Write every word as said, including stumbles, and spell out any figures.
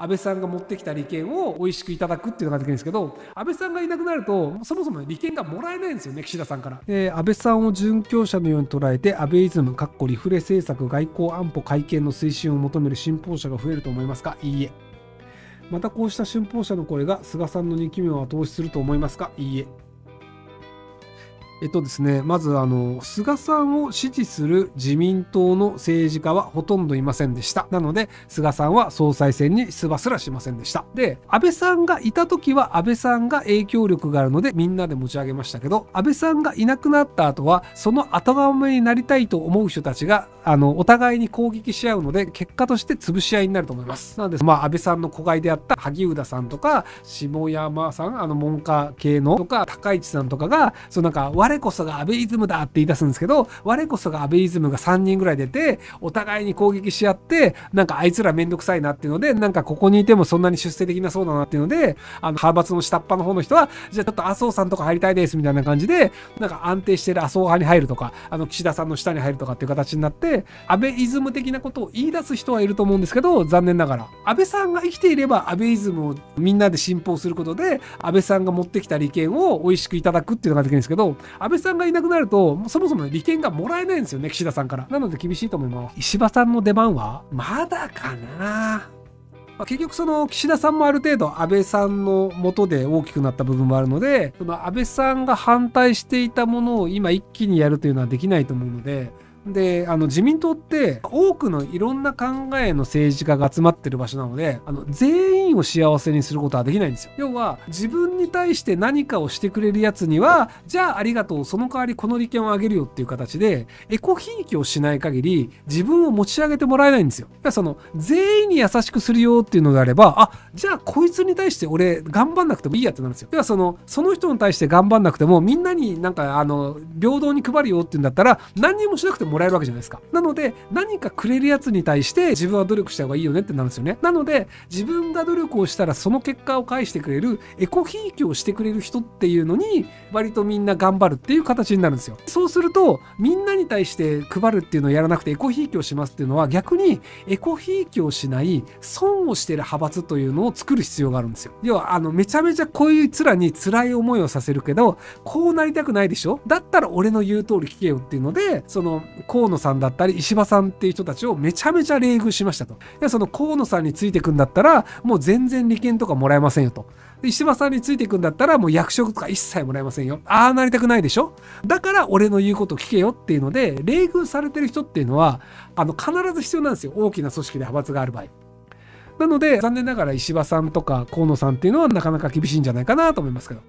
安倍さんが持ってきた利権を美味しくいただくっていうのができるんですけど、安倍さんがいなくなるとそもそも利権がもらえないんですよね、岸田さんから、えー、安倍さんを殉教者のように捉えて安倍イズムかっこリフレ政策外交安保改憲の推進を求める信奉者が増えると思いますか？いいえ。またこうした信奉者の声が菅さんのにきめを後押しすると思いますか？いいえ。えっとですね、まずあの菅さんを支持する自民党の政治家はほとんどいませんでした。なので菅さんは総裁選に出馬すらしませんでした。で、安倍さんがいた時は安倍さんが影響力があるのでみんなで持ち上げましたけど、安倍さんがいなくなった後はその後釜になりたいと思う人たちがあのお互いに攻撃し合うので、結果として潰し合いになると思います。なので、まあ、安倍さんの子飼いであった萩生田さんとか下山さん、あの文科系のとか高市さんとかがそのなんか我こそが安倍イズムだって言い出すんですけど、我こそが安倍イズムがさんにんぐらい出てお互いに攻撃し合って、なんかあいつらめんどくさいなっていうので、なんかここにいてもそんなに出世できなそうだなっていうので、あの派閥の下っ端の方の人はじゃあちょっと麻生さんとか入りたいですみたいな感じで、なんか安定してる麻生派に入るとか、あの岸田さんの下に入るとかっていう形になって、安倍イズム的なことを言い出す人はいると思うんですけど、残念ながら安倍さんが生きていれば安倍イズムをみんなで信奉することで安倍さんが持ってきた利権を美味しくいただくっていうのができるんですけど、安倍さんがいなくなるとそもそも利権がもらえないんですよね、岸田さんから。なので厳しいと思います。石破さんの出番はまだかな。結局その岸田さんもある程度安倍さんの下で大きくなった部分もあるので、その安倍さんが反対していたものを今一気にやるというのはできないと思うので。で、あの自民党って多くのいろんな考えの政治家が集まってる場所なので、あの全員を幸せにすることはできないんですよ。要は自分に対して何かをしてくれるやつにはじゃあありがとう、その代わりこの利権をあげるよっていう形でエコひいきをしない限り自分を持ち上げてもらえないんですよ。だからその全員に優しくするよっていうのであれば、あ、じゃあこいつに対して俺頑張んなくてもいいやってなるんですよ。要はそのその人に対して頑張んなくてもみんなになんかあの平等に配るよっていうんだったら何にもしなくてももらえるわけじゃないですか。なので何かくれるやつに対して自分は努力した方がいいよねってなるんですよね。なので自分が努力をしたらその結果を返してくれるエコひいきをしてくれる人っていうのに割とみんな頑張るっていう形になるんですよ。そうするとみんなに対して配るっていうのをやらなくてエコひいきをしますっていうのは、逆にエコひいきをしない損をしている派閥というのを作る必要があるんですよ。要はあのめちゃめちゃこういうつらに辛い思いをさせるけど、こうなりたくないでしょ、だったら俺の言う通り聞けよっていうので、その河野さんだったり石破さんっていう人たちをめちゃめちゃ冷遇しましたと。で、その河野さんについてくんだったらもう全然利権とかもらえませんよと。で、石破さんについてくんだったらもう役職とか一切もらえませんよ。ああなりたくないでしょ、だから俺の言うこと聞けよっていうので冷遇されてる人っていうのはあの必ず必要なんですよ、大きな組織で派閥がある場合。なので残念ながら石破さんとか河野さんっていうのはなかなか厳しいんじゃないかなと思いますけど。